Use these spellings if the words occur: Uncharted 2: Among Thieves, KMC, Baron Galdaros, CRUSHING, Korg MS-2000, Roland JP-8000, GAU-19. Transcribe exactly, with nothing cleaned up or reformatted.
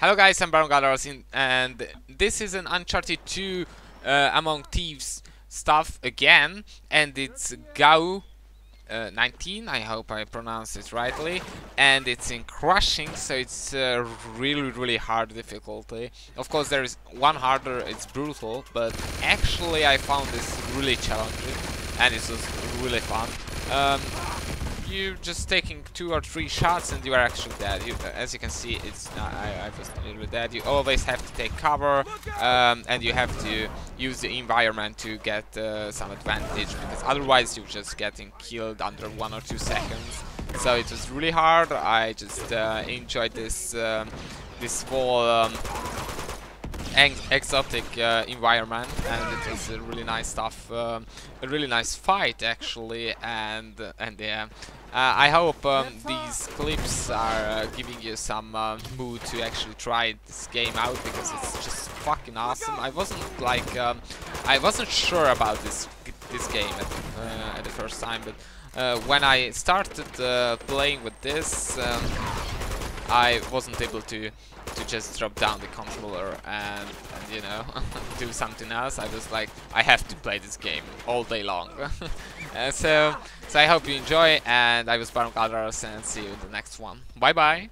Hello guys, I'm Baron Galdaros, and this is an Uncharted two uh, Among Thieves stuff again, and it's G A U nineteen, I hope I pronounce it rightly, and it's in crushing, so it's uh, really really hard difficulty. Of course there is one harder, it's brutal, but actually I found this really challenging, and it was really fun. Um, You're just taking two or three shots and you are actually dead. You, uh, as you can see, it's not, I, I was really dead. You always have to take cover, um, and you have to use the environment to get uh, some advantage, because otherwise you're just getting killed under one or two seconds. So it was really hard. I just uh, enjoyed this um, this whole um, ex exotic uh, environment, and it was a really nice stuff, um, a really nice fight actually, and and yeah. Uh, I hope um, these clips are uh, giving you some uh, mood to actually try this game out, because it's just fucking awesome. I wasn't like um, I wasn't sure about this this game at, uh, at the first time, but uh, when I started uh, playing with this, um, I wasn't able to to just drop down the controller and, and you know, do something else. I was like, I have to play this game all day long. uh, so. So I hope you enjoy, and I was Baron Galdaros, and see you in the next one. Bye bye!